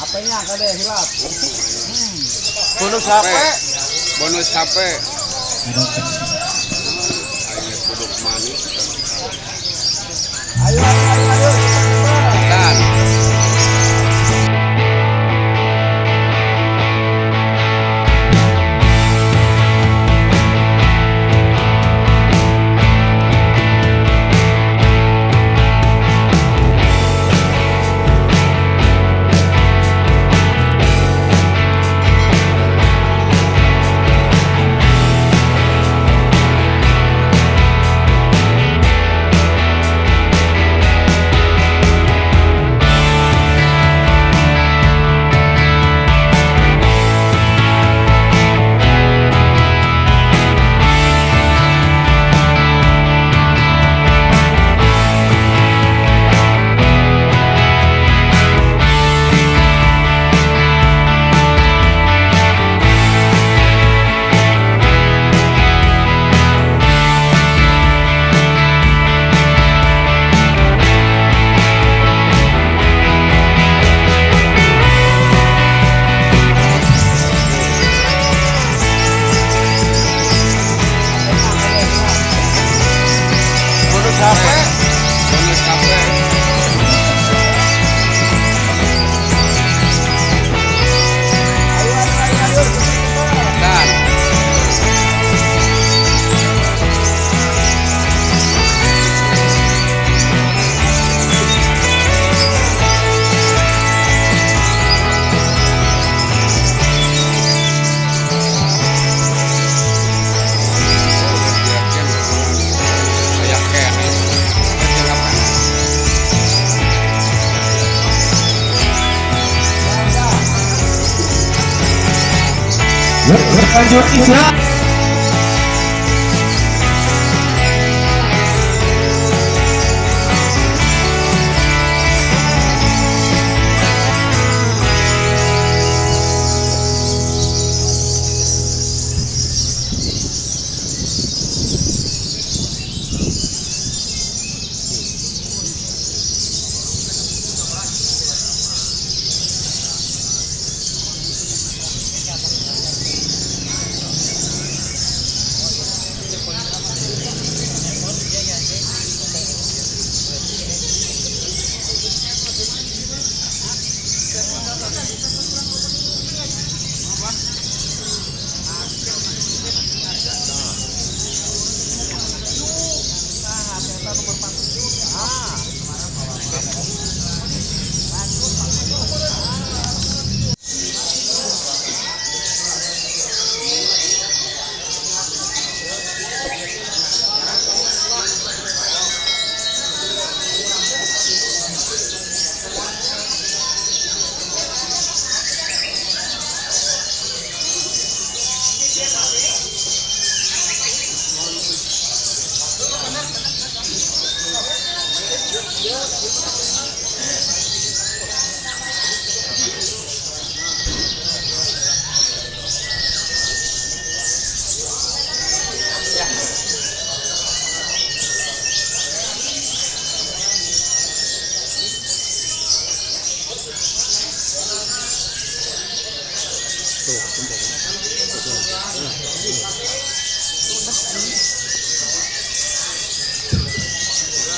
Apanya kade hilap. Bonus HP. Bonus HP. Ayo kodok manis. Ayo. Lanjut istirahat.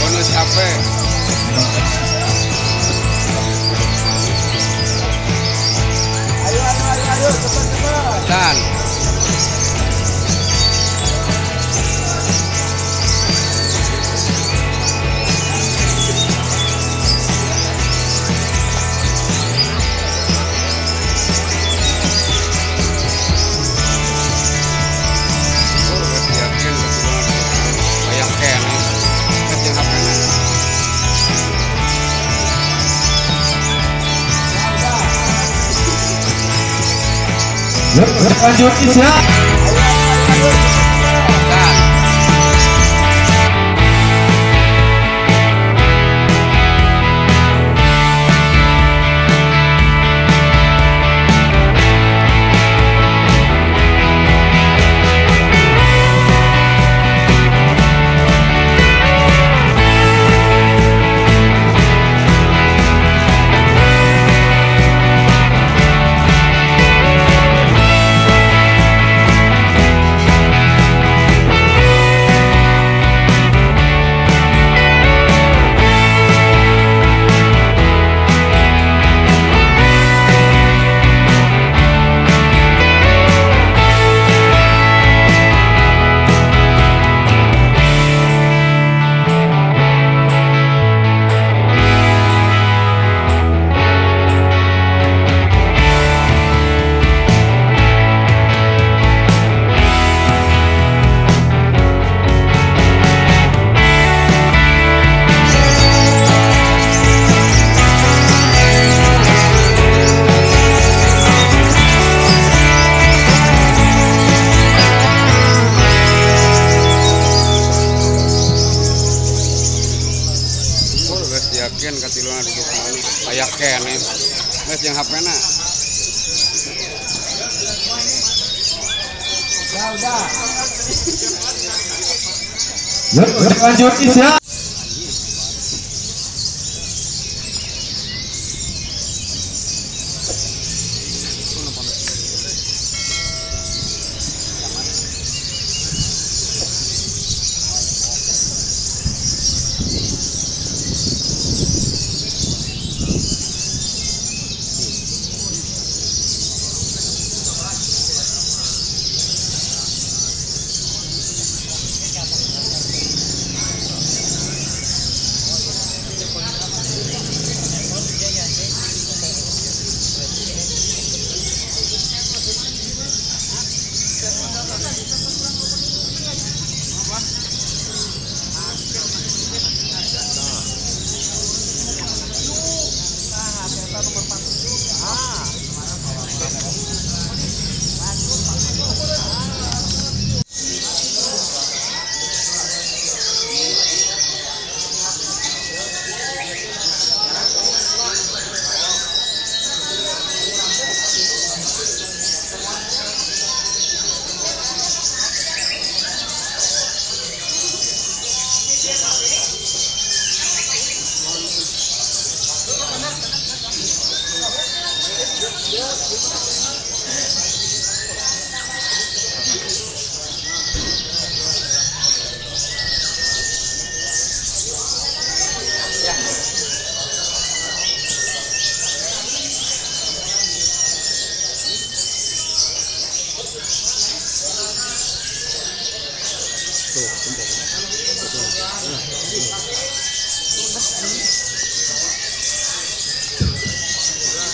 Bonus HP. Selanjutnya selanjutnya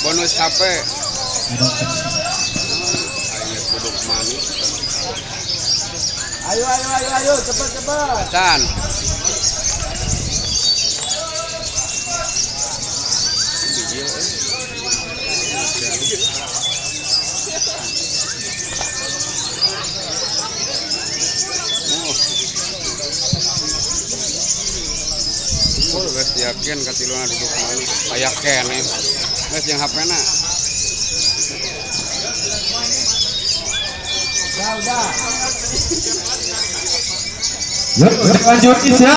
bonus HP ayo duduk manis ayo cepat San. Yakin katiluan duduk manis kayak kene guys yang HP-na Ya udah. Yuk, lanjut.